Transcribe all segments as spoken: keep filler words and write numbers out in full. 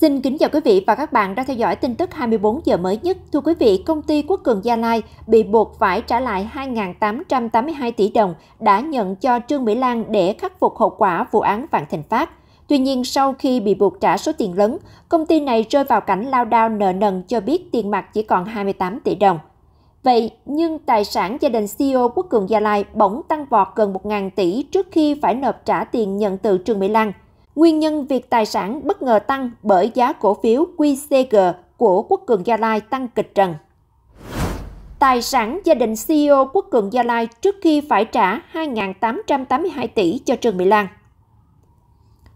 Xin kính chào quý vị và các bạn đang theo dõi tin tức hai mươi bốn giờ mới nhất. Thưa quý vị, công ty Quốc Cường Gia Lai bị buộc phải trả lại hai nghìn tám trăm tám mươi hai tỷ đồng đã nhận cho Trương Mỹ Lan để khắc phục hậu quả vụ án Vạn Thịnh Phát. Tuy nhiên, sau khi bị buộc trả số tiền lớn, công ty này rơi vào cảnh lao đao nợ nần cho biết tiền mặt chỉ còn hai mươi tám tỷ đồng. Vậy, nhưng tài sản gia đình xê e ô Quốc Cường Gia Lai bỗng tăng vọt gần một nghìn tỷ trước khi phải nộp trả tiền nhận từ Trương Mỹ Lan. Nguyên nhân việc tài sản bất ngờ tăng bởi giá cổ phiếu quy xê giê của Quốc Cường Gia Lai tăng kịch trần. Tài sản gia đình xê e ô Quốc Cường Gia Lai trước khi phải trả hai nghìn tám trăm tám mươi hai tỷ cho Trương Mỹ Lan.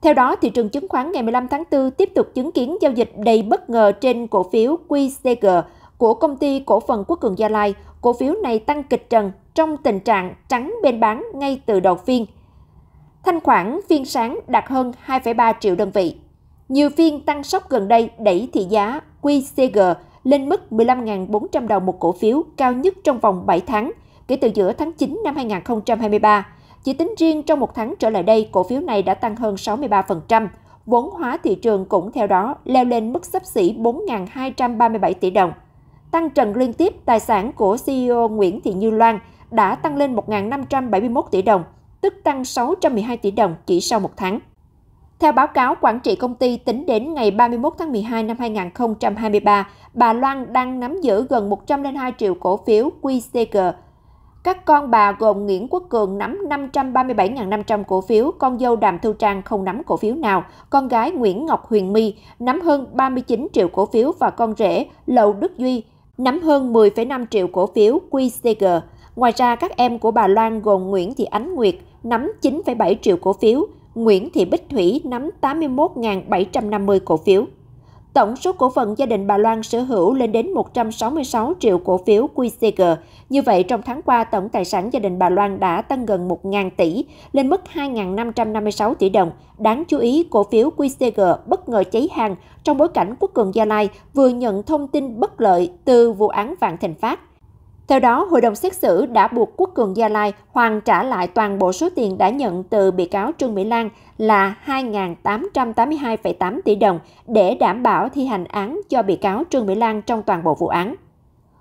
Theo đó, thị trường chứng khoán ngày mười lăm tháng tư tiếp tục chứng kiến giao dịch đầy bất ngờ trên cổ phiếu quy xê giê của công ty cổ phần Quốc Cường Gia Lai. Cổ phiếu này tăng kịch trần trong tình trạng trắng bên bán ngay từ đầu phiên. Thanh khoản phiên sáng đạt hơn hai phẩy ba triệu đơn vị. Nhiều phiên tăng sốc gần đây đẩy thị giá quy xê giê lên mức mười lăm nghìn bốn trăm đồng một cổ phiếu, cao nhất trong vòng bảy tháng, kể từ giữa tháng chín năm hai nghìn không trăm hai mươi ba. Chỉ tính riêng trong một tháng trở lại đây, cổ phiếu này đã tăng hơn sáu mươi ba phần trăm. Vốn hóa thị trường cũng theo đó leo lên mức xấp xỉ bốn nghìn hai trăm ba mươi bảy tỷ đồng. Tăng trần liên tiếp, tài sản của xê e ô Nguyễn Thị Như Loan đã tăng lên một nghìn năm trăm bảy mươi mốt tỷ đồng, tức tăng sáu trăm mười hai tỷ đồng chỉ sau một tháng. Theo báo cáo quản trị công ty, tính đến ngày ba mươi mốt tháng mười hai năm hai nghìn không trăm hai mươi ba, bà Loan đang nắm giữ gần một trăm lẻ hai triệu cổ phiếu quy xê giê. Các con bà gồm Nguyễn Quốc Cường nắm năm trăm ba mươi bảy nghìn năm trăm cổ phiếu, con dâu Đàm Thu Trang không nắm cổ phiếu nào, con gái Nguyễn Ngọc Huyền My nắm hơn ba mươi chín triệu cổ phiếu và con rể Lậu Đức Duy nắm hơn mười phẩy năm triệu cổ phiếu quy xê giê. Ngoài ra, các em của bà Loan gồm Nguyễn Thị Ánh Nguyệt nắm chín phẩy bảy triệu cổ phiếu, Nguyễn Thị Bích Thủy nắm tám mươi mốt nghìn bảy trăm năm mươi cổ phiếu. Tổng số cổ phần gia đình bà Loan sở hữu lên đến một trăm sáu mươi sáu triệu cổ phiếu quy xê giê. Như vậy, trong tháng qua, tổng tài sản gia đình bà Loan đã tăng gần một nghìn tỷ, lên mức hai nghìn năm trăm năm mươi sáu tỷ đồng. Đáng chú ý, cổ phiếu quy xê giê bất ngờ cháy hàng trong bối cảnh Quốc Cường Gia Lai vừa nhận thông tin bất lợi từ vụ án Vạn Thịnh Phát. Theo đó, hội đồng xét xử đã buộc Quốc Cường Gia Lai hoàn trả lại toàn bộ số tiền đã nhận từ bị cáo Trương Mỹ Lan là hai nghìn tám trăm tám mươi hai phẩy tám tỷ đồng để đảm bảo thi hành án cho bị cáo Trương Mỹ Lan trong toàn bộ vụ án.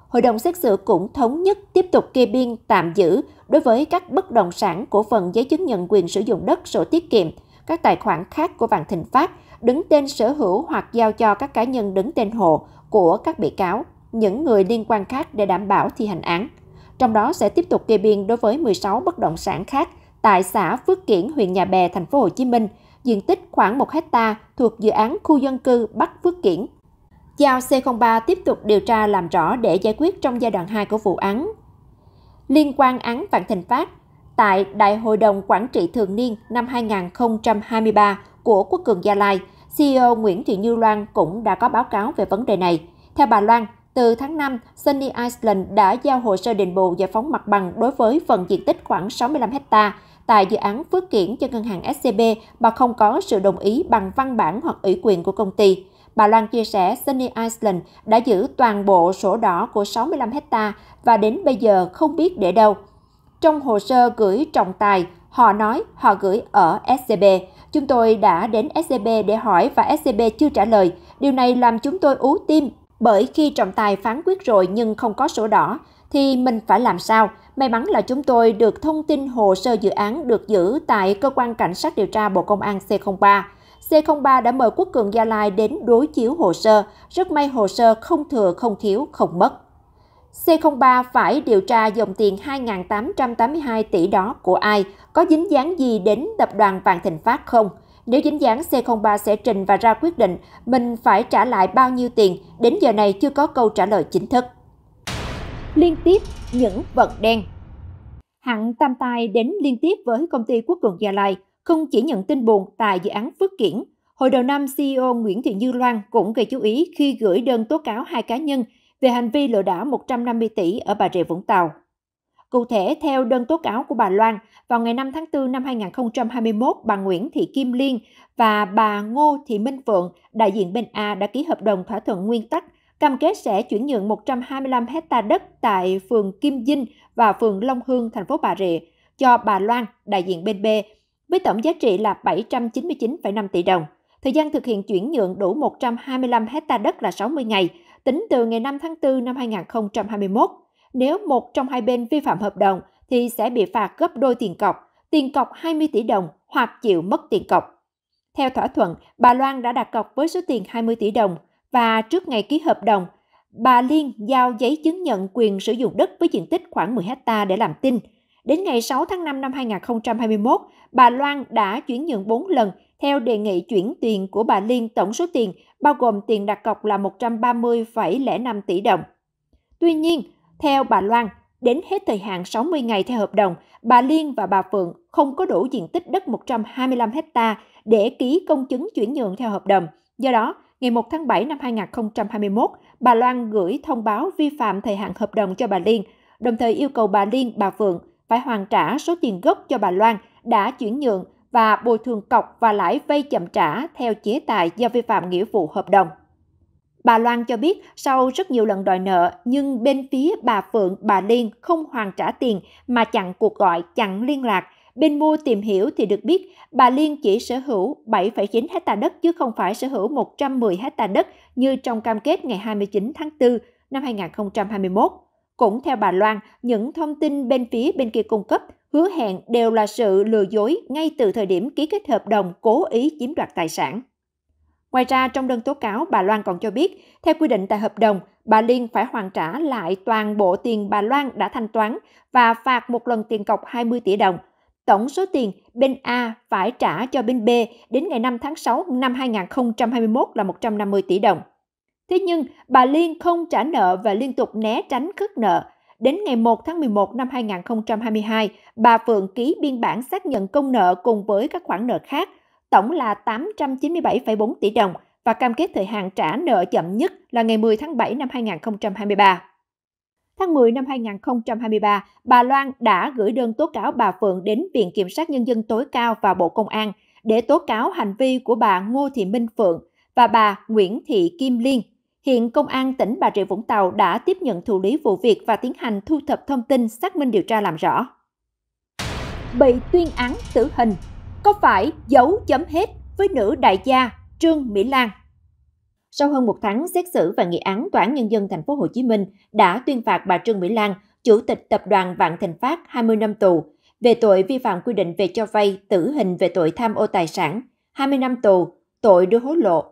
Hội đồng xét xử cũng thống nhất tiếp tục kê biên tạm giữ đối với các bất động sản, cổ phần, giấy chứng nhận quyền sử dụng đất, sổ tiết kiệm, các tài khoản khác của Vạn Thịnh Phát đứng tên sở hữu hoặc giao cho các cá nhân đứng tên hộ của các bị cáo, những người liên quan khác để đảm bảo thi hành án. Trong đó sẽ tiếp tục kê biên đối với mười sáu bất động sản khác tại xã Phước Kiển, huyện Nhà Bè, thành phố Hồ Chí Minh, diện tích khoảng một héc ta thuộc dự án khu dân cư Bắc Phước Kiển. Giao xê không ba tiếp tục điều tra làm rõ để giải quyết trong giai đoạn hai của vụ án. Liên quan án Vạn Thịnh Phát, tại Đại hội đồng Quản trị Thường niên năm hai nghìn không trăm hai mươi ba của Quốc Cường Gia Lai, xê e ô Nguyễn Thị Như Loan cũng đã có báo cáo về vấn đề này. Theo bà Loan, từ tháng năm, Sunny Iceland đã giao hồ sơ đền bù giải phóng mặt bằng đối với phần diện tích khoảng sáu mươi lăm héc ta tại dự án Phước Kiển cho ngân hàng ét xê bê mà không có sự đồng ý bằng văn bản hoặc ủy quyền của công ty. Bà Loan chia sẻ, Sunny Iceland đã giữ toàn bộ sổ đỏ của sáu mươi lăm héc ta và đến bây giờ không biết để đâu. Trong hồ sơ gửi trọng tài, họ nói họ gửi ở ét xê bê. Chúng tôi đã đến ét xê bê để hỏi và ét xê bê chưa trả lời. Điều này làm chúng tôi ú tim. Bởi khi trọng tài phán quyết rồi nhưng không có sổ đỏ, thì mình phải làm sao? May mắn là chúng tôi được thông tin hồ sơ dự án được giữ tại Cơ quan Cảnh sát Điều tra Bộ Công an xê không ba. xê không ba đã mời Quốc Cường Gia Lai đến đối chiếu hồ sơ. Rất may hồ sơ không thừa, không thiếu, không mất. xê không ba phải điều tra dòng tiền hai nghìn tám trăm tám mươi hai tỷ đó của ai? Có dính dáng gì đến tập đoàn Vạn Thịnh Phát không? Nếu dính dáng, xê không ba sẽ trình và ra quyết định mình phải trả lại bao nhiêu tiền, đến giờ này chưa có câu trả lời chính thức. Liên tiếp những vận đen. Hạng tam tai đến liên tiếp với công ty Quốc Cường Gia Lai, không chỉ nhận tin buồn tại dự án Phước Kiển. Hồi đầu năm, xê e ô Nguyễn Thị Như Loan cũng gây chú ý khi gửi đơn tố cáo hai cá nhân về hành vi lừa đảo một trăm năm mươi tỷ ở Bà Rịa Vũng Tàu. Cụ thể, theo đơn tố cáo của bà Loan, vào ngày năm tháng tư năm hai nghìn không trăm hai mươi mốt, bà Nguyễn Thị Kim Liên và bà Ngô Thị Minh Phượng, đại diện bên A, đã ký hợp đồng thỏa thuận nguyên tắc, cam kết sẽ chuyển nhượng một trăm hai mươi lăm héc ta đất tại phường Kim Dinh và phường Long Hương, thành phố Bà Rịa, cho bà Loan, đại diện bên B, với tổng giá trị là bảy trăm chín mươi chín phẩy năm tỷ đồng. Thời gian thực hiện chuyển nhượng đủ một trăm hai mươi lăm hecta đất là sáu mươi ngày, tính từ ngày năm tháng tư năm hai nghìn không trăm hai mươi mốt. Nếu một trong hai bên vi phạm hợp đồng thì sẽ bị phạt gấp đôi tiền cọc, tiền cọc hai mươi tỷ đồng hoặc chịu mất tiền cọc. Theo thỏa thuận, bà Loan đã đặt cọc với số tiền hai mươi tỷ đồng và trước ngày ký hợp đồng, bà Liên giao giấy chứng nhận quyền sử dụng đất với diện tích khoảng mười hecta để làm tin. Đến ngày sáu tháng năm năm hai nghìn không trăm hai mươi mốt, bà Loan đã chuyển nhượng bốn lần theo đề nghị chuyển tiền của bà Liên, tổng số tiền bao gồm tiền đặt cọc là một trăm ba mươi phẩy không năm tỷ đồng. Tuy nhiên, theo bà Loan, đến hết thời hạn sáu mươi ngày theo hợp đồng, bà Liên và bà Phượng không có đủ diện tích đất một trăm hai mươi lăm hecta để ký công chứng chuyển nhượng theo hợp đồng. Do đó, ngày một tháng bảy năm hai nghìn không trăm hai mươi mốt, bà Loan gửi thông báo vi phạm thời hạn hợp đồng cho bà Liên, đồng thời yêu cầu bà Liên, bà Phượng phải hoàn trả số tiền gốc cho bà Loan đã chuyển nhượng và bồi thường cọc và lãi vay chậm trả theo chế tài do vi phạm nghĩa vụ hợp đồng. Bà Loan cho biết sau rất nhiều lần đòi nợ nhưng bên phía bà Phượng, bà Liên không hoàn trả tiền mà chặn cuộc gọi, chặn liên lạc. Bên mua tìm hiểu thì được biết bà Liên chỉ sở hữu bảy phẩy chín hecta đất chứ không phải sở hữu một trăm mười hecta đất như trong cam kết ngày hai mươi chín tháng tư năm hai nghìn không trăm hai mươi mốt. Cũng theo bà Loan, những thông tin bên phía bên kia cung cấp hứa hẹn đều là sự lừa dối ngay từ thời điểm ký kết hợp đồng cố ý chiếm đoạt tài sản. Ngoài ra, trong đơn tố cáo, bà Loan còn cho biết, theo quy định tại hợp đồng, bà Liên phải hoàn trả lại toàn bộ tiền bà Loan đã thanh toán và phạt một lần tiền cọc hai mươi tỷ đồng. Tổng số tiền bên A phải trả cho bên B đến ngày năm tháng sáu năm hai nghìn không trăm hai mươi mốt là một trăm năm mươi tỷ đồng. Thế nhưng, bà Liên không trả nợ và liên tục né tránh khất nợ. Đến ngày một tháng mười một năm hai nghìn không trăm hai mươi hai, bà Phượng ký biên bản xác nhận công nợ cùng với các khoản nợ khác, tổng là tám trăm chín mươi bảy phẩy bốn tỷ đồng và cam kết thời hạn trả nợ chậm nhất là ngày mười tháng bảy năm hai nghìn không trăm hai mươi ba. Tháng mười năm hai nghìn không trăm hai mươi ba, bà Loan đã gửi đơn tố cáo bà Phượng đến Viện Kiểm sát Nhân dân tối cao và Bộ Công an để tố cáo hành vi của bà Ngô Thị Minh Phượng và bà Nguyễn Thị Kim Liên. Hiện Công an tỉnh Bà Rịa Vũng Tàu đã tiếp nhận thụ lý vụ việc và tiến hành thu thập thông tin, xác minh điều tra làm rõ. Bị tuyên án tử hình, có phải dấu chấm hết với nữ đại gia Trương Mỹ Lan? Sau hơn một tháng xét xử và nghị án, Tòa án Nhân dân Thành phố Hồ Chí Minh đã tuyên phạt bà Trương Mỹ Lan, chủ tịch tập đoàn Vạn Thịnh Phát, hai mươi năm tù về tội vi phạm quy định về cho vay, tử hình về tội tham ô tài sản, hai mươi năm tù, tội đưa hối lộ.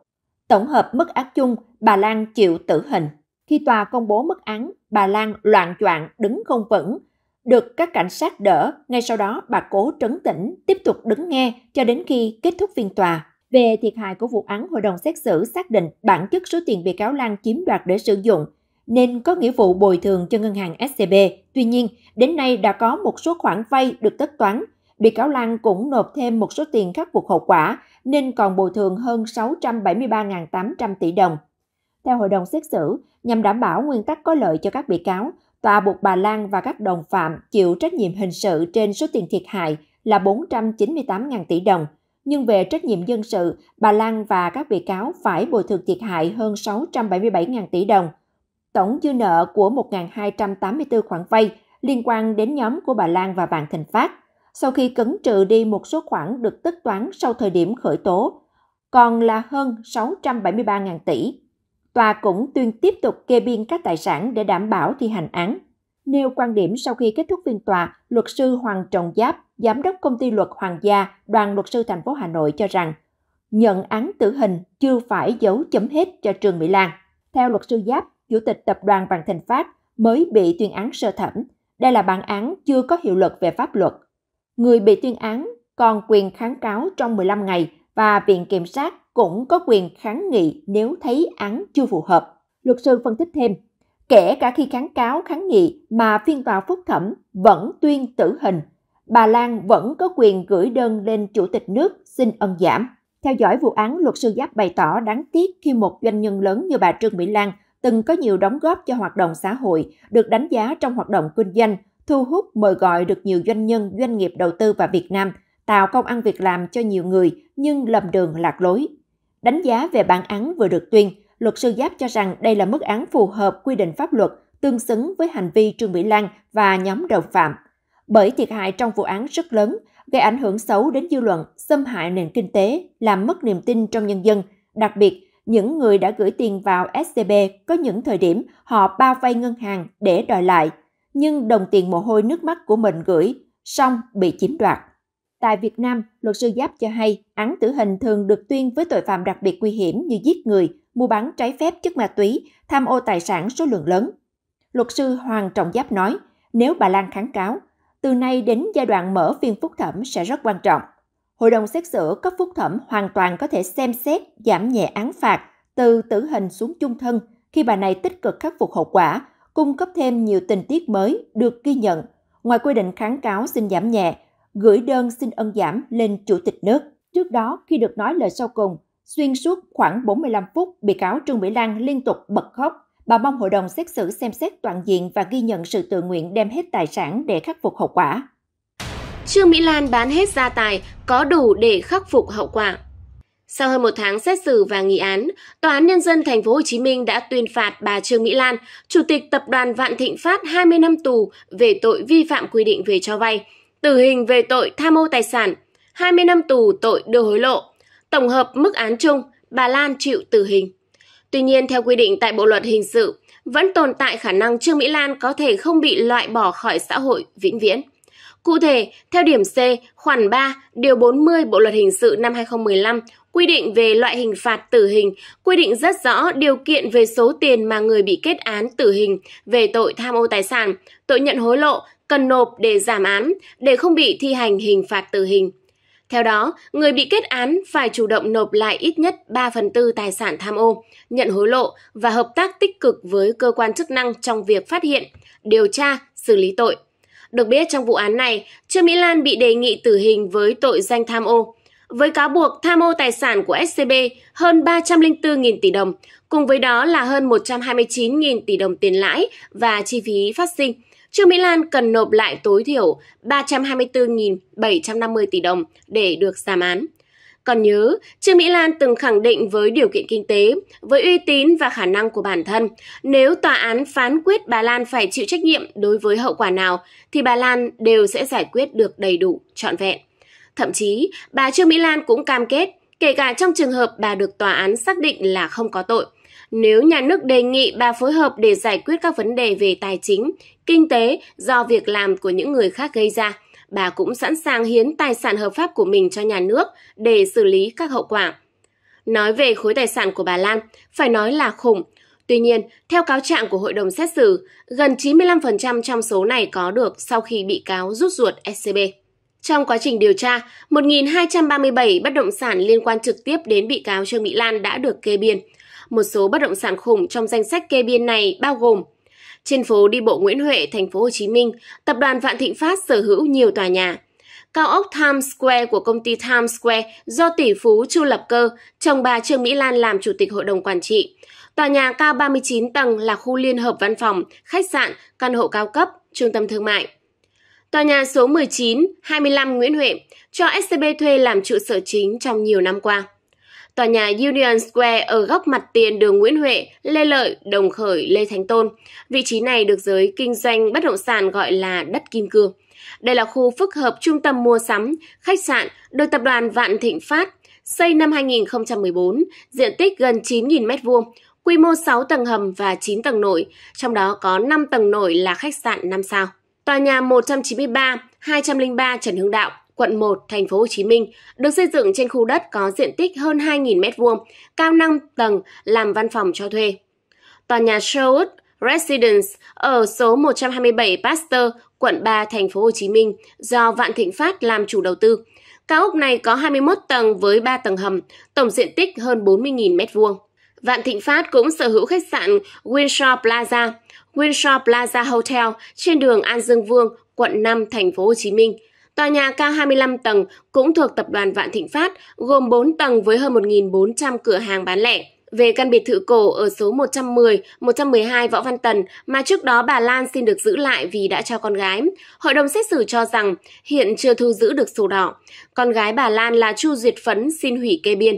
Tổng hợp mức án chung, bà Lan chịu tử hình. Khi tòa công bố mức án, bà Lan loạng choạng đứng không vững, được các cảnh sát đỡ. Ngay sau đó, bà cố trấn tĩnh, tiếp tục đứng nghe cho đến khi kết thúc phiên tòa. Về thiệt hại của vụ án, hội đồng xét xử xác định bản chất số tiền bị cáo Lan chiếm đoạt để sử dụng, nên có nghĩa vụ bồi thường cho ngân hàng ét xê bê. Tuy nhiên, đến nay đã có một số khoản vay được tất toán. Bị cáo Lan cũng nộp thêm một số tiền khắc phục hậu quả, nên còn bồi thường hơn sáu trăm bảy mươi ba nghìn tám trăm tỷ đồng. Theo hội đồng xét xử, nhằm đảm bảo nguyên tắc có lợi cho các bị cáo, tòa buộc bà Lan và các đồng phạm chịu trách nhiệm hình sự trên số tiền thiệt hại là bốn trăm chín mươi tám nghìn tỷ đồng. Nhưng về trách nhiệm dân sự, bà Lan và các bị cáo phải bồi thường thiệt hại hơn sáu trăm bảy mươi bảy nghìn tỷ đồng. Tổng dư nợ của một nghìn hai trăm tám mươi tư khoản vay liên quan đến nhóm của bà Lan và Vạn Thịnh Phát, sau khi cấn trừ đi một số khoản được tất toán sau thời điểm khởi tố, còn là hơn sáu trăm bảy mươi ba nghìn tỷ. Tòa cũng tuyên tiếp tục kê biên các tài sản để đảm bảo thi hành án. Nêu quan điểm sau khi kết thúc phiên tòa, luật sư Hoàng Trọng Giáp, giám đốc công ty luật Hoàng Gia, đoàn luật sư thành phố Hà Nội cho rằng nhận án tử hình chưa phải dấu chấm hết cho Trương Mỹ Lan. Theo luật sư Giáp, chủ tịch tập đoàn Vạn Thịnh Phát mới bị tuyên án sơ thẩm. Đây là bản án chưa có hiệu lực về pháp luật. Người bị tuyên án còn quyền kháng cáo trong mười lăm ngày và Viện Kiểm sát cũng có quyền kháng nghị nếu thấy án chưa phù hợp. Luật sư phân tích thêm, kể cả khi kháng cáo kháng nghị mà phiên tòa phúc thẩm vẫn tuyên tử hình, bà Lan vẫn có quyền gửi đơn lên Chủ tịch nước xin ân giảm. Theo dõi vụ án, luật sư Giáp bày tỏ đáng tiếc khi một doanh nhân lớn như bà Trương Mỹ Lan từng có nhiều đóng góp cho hoạt động xã hội, được đánh giá trong hoạt động kinh doanh, thu hút mời gọi được nhiều doanh nhân, doanh nghiệp đầu tư vào Việt Nam, tạo công ăn việc làm cho nhiều người nhưng lầm đường lạc lối. Đánh giá về bản án vừa được tuyên, luật sư Giáp cho rằng đây là mức án phù hợp quy định pháp luật, tương xứng với hành vi Trương Mỹ Lan và nhóm đồng phạm. Bởi thiệt hại trong vụ án rất lớn, gây ảnh hưởng xấu đến dư luận, xâm hại nền kinh tế, làm mất niềm tin trong nhân dân. Đặc biệt, những người đã gửi tiền vào ét xê bê có những thời điểm họ bao vây ngân hàng để đòi lại, nhưng đồng tiền mồ hôi nước mắt của mình gửi, xong bị chiếm đoạt. Tại Việt Nam, luật sư Giáp cho hay án tử hình thường được tuyên với tội phạm đặc biệt nguy hiểm như giết người, mua bán trái phép chất ma túy, tham ô tài sản số lượng lớn. Luật sư Hoàng Trọng Giáp nói, nếu bà Lan kháng cáo, từ nay đến giai đoạn mở phiên phúc thẩm sẽ rất quan trọng. Hội đồng xét xử cấp phúc thẩm hoàn toàn có thể xem xét giảm nhẹ án phạt từ tử hình xuống chung thân khi bà này tích cực khắc phục hậu quả, cung cấp thêm nhiều tình tiết mới được ghi nhận. Ngoài quy định kháng cáo xin giảm nhẹ, gửi đơn xin ân giảm lên Chủ tịch nước. Trước đó, khi được nói lời sau cùng, xuyên suốt khoảng bốn mươi lăm phút, bị cáo Trương Mỹ Lan liên tục bật khóc. Bà mong hội đồng xét xử xem xét toàn diện và ghi nhận sự tự nguyện đem hết tài sản để khắc phục hậu quả. Trương Mỹ Lan bán hết gia tài, có đủ để khắc phục hậu quả. Sau hơn một tháng xét xử và nghị án, Tòa án Nhân dân thành phố Hồ Chí Minh đã tuyên phạt bà Trương Mỹ Lan, Chủ tịch Tập đoàn Vạn Thịnh Phát hai mươi năm tù về tội vi phạm quy định về cho vay, tử hình về tội tham ô tài sản, hai mươi năm tù tội đưa hối lộ. Tổng hợp mức án chung, bà Lan chịu tử hình. Tuy nhiên, theo quy định tại Bộ Luật Hình sự, vẫn tồn tại khả năng Trương Mỹ Lan có thể không bị loại bỏ khỏi xã hội vĩnh viễn. Cụ thể, theo điểm C, khoản ba, điều bốn mươi Bộ Luật Hình sự năm hai nghìn không trăm mười lăm quy định về loại hình phạt tử hình, quy định rất rõ điều kiện về số tiền mà người bị kết án tử hình về tội tham ô tài sản, tội nhận hối lộ cần nộp để giảm án, để không bị thi hành hình phạt tử hình. Theo đó, người bị kết án phải chủ động nộp lại ít nhất ba phần tư tài sản tham ô, nhận hối lộ và hợp tác tích cực với cơ quan chức năng trong việc phát hiện, điều tra, xử lý tội. Được biết, trong vụ án này, Trương Mỹ Lan bị đề nghị tử hình với tội danh tham ô, với cáo buộc tham ô tài sản của ét xê bê hơn ba trăm lẻ bốn nghìn tỷ đồng, cùng với đó là hơn một trăm hai mươi chín nghìn tỷ đồng tiền lãi và chi phí phát sinh. Trương Mỹ Lan cần nộp lại tối thiểu ba trăm hai mươi tư nghìn bảy trăm năm mươi tỷ đồng để được giảm án. Còn nhớ, Trương Mỹ Lan từng khẳng định với điều kiện kinh tế, với uy tín và khả năng của bản thân, nếu tòa án phán quyết bà Lan phải chịu trách nhiệm đối với hậu quả nào, thì bà Lan đều sẽ giải quyết được đầy đủ, trọn vẹn. Thậm chí, bà Trương Mỹ Lan cũng cam kết, kể cả trong trường hợp bà được tòa án xác định là không có tội, nếu nhà nước đề nghị bà phối hợp để giải quyết các vấn đề về tài chính, kinh tế do việc làm của những người khác gây ra, bà cũng sẵn sàng hiến tài sản hợp pháp của mình cho nhà nước để xử lý các hậu quả. Nói về khối tài sản của bà Lan, phải nói là khủng. Tuy nhiên, theo cáo trạng của hội đồng xét xử, gần chín mươi lăm phần trăm trong số này có được sau khi bị cáo rút ruột ét xê bê. Trong quá trình điều tra, một nghìn hai trăm ba mươi bảy bất động sản liên quan trực tiếp đến bị cáo Trương Mỹ Lan đã được kê biên. Một số bất động sản khủng trong danh sách kê biên này bao gồm: trên phố đi bộ Nguyễn Huệ, thành phố Hồ Chí Minh, Tập đoàn Vạn Thịnh Phát sở hữu nhiều tòa nhà. Cao ốc Times Square của công ty Times Square do tỷ phú Chu Lập Cơ, chồng bà Trương Mỹ Lan làm chủ tịch hội đồng quản trị. Tòa nhà cao ba mươi chín tầng là khu liên hợp văn phòng, khách sạn, căn hộ cao cấp, trung tâm thương mại. Tòa nhà số mười chín, hai mươi lăm Nguyễn Huệ cho ét xê bê thuê làm trụ sở chính trong nhiều năm qua. Tòa nhà Union Square ở góc mặt tiền đường Nguyễn Huệ, Lê Lợi, Đồng Khởi, Lê Thánh Tôn. Vị trí này được giới kinh doanh bất động sản gọi là đất kim cương. Đây là khu phức hợp trung tâm mua sắm, khách sạn được Tập đoàn Vạn Thịnh Phát xây năm hai nghìn không trăm mười bốn, diện tích gần chín nghìn mét vuông, quy mô sáu tầng hầm và chín tầng nổi, trong đó có năm tầng nổi là khách sạn năm sao. Tòa nhà một trăm chín mươi ba, hai trăm lẻ ba Trần Hưng Đạo, quận một, thành phố Hồ Chí Minh, được xây dựng trên khu đất có diện tích hơn hai nghìn mét vuông, cao năm tầng, làm văn phòng cho thuê. Tòa nhà Sherwood Residence ở số một trăm hai mươi bảy Pasteur, quận ba, thành phố Hồ Chí Minh, do Vạn Thịnh Phát làm chủ đầu tư. Cao ốc này có hai mươi mốt tầng với ba tầng hầm, tổng diện tích hơn bốn mươi nghìn mét vuông. Vạn Thịnh Phát cũng sở hữu khách sạn Windsor Plaza, Windsor Plaza Hotel trên đường An Dương Vương, quận năm, thành phố Hồ Chí Minh. Tòa nhà cao hai mươi lăm tầng cũng thuộc Tập đoàn Vạn Thịnh Phát, gồm bốn tầng với hơn một nghìn bốn trăm cửa hàng bán lẻ. Về căn biệt thự cổ ở số một trăm mười, một trăm mười hai Võ Văn Tần mà trước đó bà Lan xin được giữ lại vì đã cho con gái, hội đồng xét xử cho rằng hiện chưa thu giữ được sổ đỏ. Con gái bà Lan là Chu Duyệt Phấn xin hủy kê biên.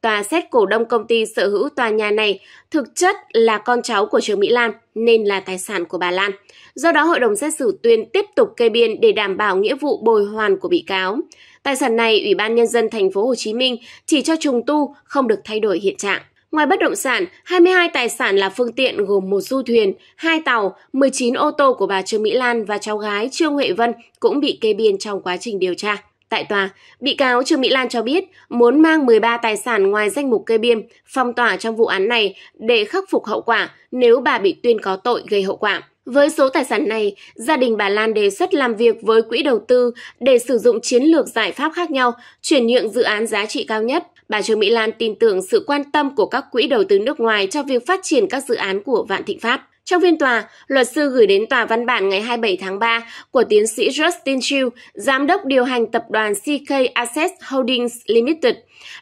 tòa xét cổ đông công ty sở hữu tòa nhà này thực chất là con cháu của Trương Mỹ Lan nên là tài sản của bà Lan. Do đó, hội đồng xét xử tuyên tiếp tục kê biên để đảm bảo nghĩa vụ bồi hoàn của bị cáo. Tài sản này, Ủy ban Nhân dân Thành phố Hồ Chí Minh chỉ cho trùng tu, không được thay đổi hiện trạng. Ngoài bất động sản, hai mươi hai tài sản là phương tiện gồm một du thuyền, hai tàu, mười chín ô tô của bà Trương Mỹ Lan và cháu gái Trương Huệ Vân cũng bị kê biên trong quá trình điều tra. Tại tòa, bị cáo Trương Mỹ Lan cho biết muốn mang mười ba tài sản ngoài danh mục kê biên phong tỏa trong vụ án này để khắc phục hậu quả nếu bà bị tuyên có tội gây hậu quả. Với số tài sản này, gia đình bà Lan đề xuất làm việc với quỹ đầu tư để sử dụng chiến lược giải pháp khác nhau, chuyển nhượng dự án giá trị cao nhất. Bà Trương Mỹ Lan tin tưởng sự quan tâm của các quỹ đầu tư nước ngoài cho việc phát triển các dự án của Vạn Thịnh Phát. Trong phiên tòa, luật sư gửi đến tòa văn bản ngày hai mươi bảy tháng ba của tiến sĩ Justin Chiu, giám đốc điều hành tập đoàn xê ca Asset Holdings Limited.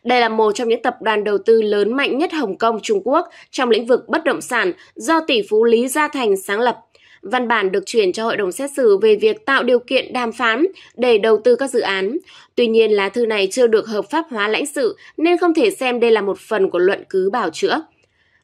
Đây là một trong những tập đoàn đầu tư lớn mạnh nhất Hồng Kông, Trung Quốc trong lĩnh vực bất động sản do tỷ phú Lý Gia Thành sáng lập. Văn bản được chuyển cho hội đồng xét xử về việc tạo điều kiện đàm phán để đầu tư các dự án. Tuy nhiên, lá thư này chưa được hợp pháp hóa lãnh sự nên không thể xem đây là một phần của luận cứ bào chữa.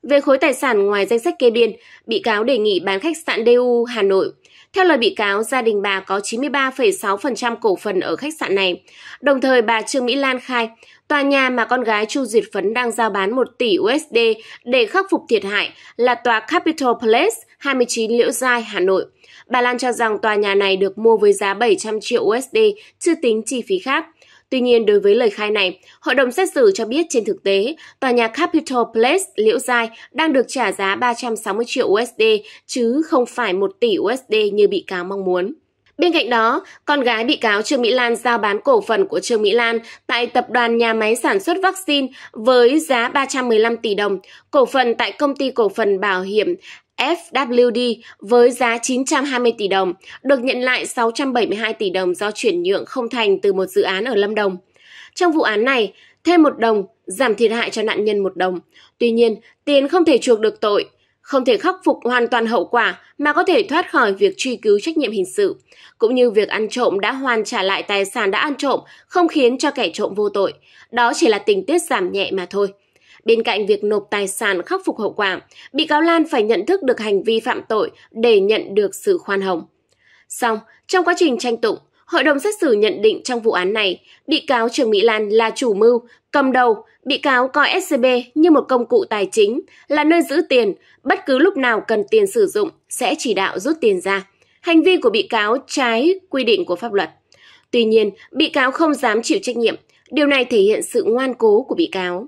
Về khối tài sản ngoài danh sách kê biên, bị cáo đề nghị bán khách sạn đê u Hà Nội. Theo lời bị cáo, gia đình bà có chín mươi ba phẩy sáu phần trăm cổ phần ở khách sạn này. Đồng thời, bà Trương Mỹ Lan khai, tòa nhà mà con gái Chu Duyệt Phấn đang giao bán một tỷ đô la để khắc phục thiệt hại là tòa Capital Place, hai mươi chín Liễu Giai, Hà Nội. Bà Lan cho rằng tòa nhà này được mua với giá bảy trăm triệu đô la, chưa tính chi phí khác. Tuy nhiên, đối với lời khai này, hội đồng xét xử cho biết trên thực tế, tòa nhà Capital Place Liễu Giai đang được trả giá ba trăm sáu mươi triệu đô la chứ không phải một tỷ đô la như bị cáo mong muốn. Bên cạnh đó, con gái bị cáo Trương Mỹ Lan giao bán cổ phần của Trương Mỹ Lan tại tập đoàn nhà máy sản xuất vaccine với giá ba trăm mười lăm tỷ đồng, cổ phần tại công ty cổ phần bảo hiểm ép vê kép đê với giá chín trăm hai mươi tỷ đồng, được nhận lại sáu trăm bảy mươi hai tỷ đồng do chuyển nhượng không thành từ một dự án ở Lâm Đồng. Trong vụ án này, thêm một đồng, giảm thiệt hại cho nạn nhân một đồng. Tuy nhiên, tiền không thể chuộc được tội, không thể khắc phục hoàn toàn hậu quả mà có thể thoát khỏi việc truy cứu trách nhiệm hình sự, cũng như việc ăn trộm đã hoàn trả lại tài sản đã ăn trộm không khiến cho kẻ trộm vô tội. Đó chỉ là tình tiết giảm nhẹ mà thôi. Bên cạnh việc nộp tài sản khắc phục hậu quả, bị cáo Lan phải nhận thức được hành vi phạm tội để nhận được sự khoan hồng. Song, trong quá trình tranh tụng, hội đồng xét xử nhận định trong vụ án này, bị cáo Trương Mỹ Lan là chủ mưu, cầm đầu, bị cáo coi ét xê bê như một công cụ tài chính, là nơi giữ tiền, bất cứ lúc nào cần tiền sử dụng sẽ chỉ đạo rút tiền ra. Hành vi của bị cáo trái quy định của pháp luật. Tuy nhiên, bị cáo không dám chịu trách nhiệm, điều này thể hiện sự ngoan cố của bị cáo.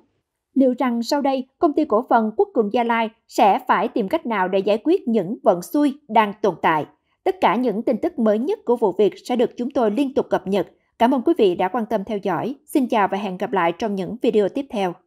Liệu rằng sau đây, công ty cổ phần Quốc Cường Gia Lai sẽ phải tìm cách nào để giải quyết những vận xui đang tồn tại? Tất cả những tin tức mới nhất của vụ việc sẽ được chúng tôi liên tục cập nhật. Cảm ơn quý vị đã quan tâm theo dõi. Xin chào và hẹn gặp lại trong những video tiếp theo.